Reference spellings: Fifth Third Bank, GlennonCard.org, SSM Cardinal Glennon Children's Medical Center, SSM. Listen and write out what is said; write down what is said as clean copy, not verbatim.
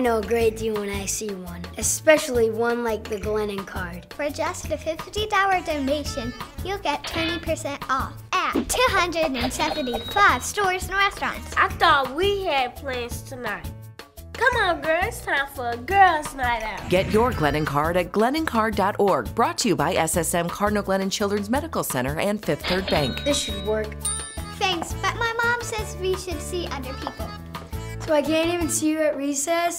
I know a great deal when I see one, especially one like the Glennon card. For just a $50 donation, you'll get 20% off at 275 stores and restaurants. I thought we had plans tonight. Come on, girls, it's time for a girls' night out. Get your Glennon card at glennoncard.org. Brought to you by SSM, Cardinal Glennon Children's Medical Center, and Fifth Third Bank. This should work. Thanks, but my mom says we should see other people. So I can't even see you at recess?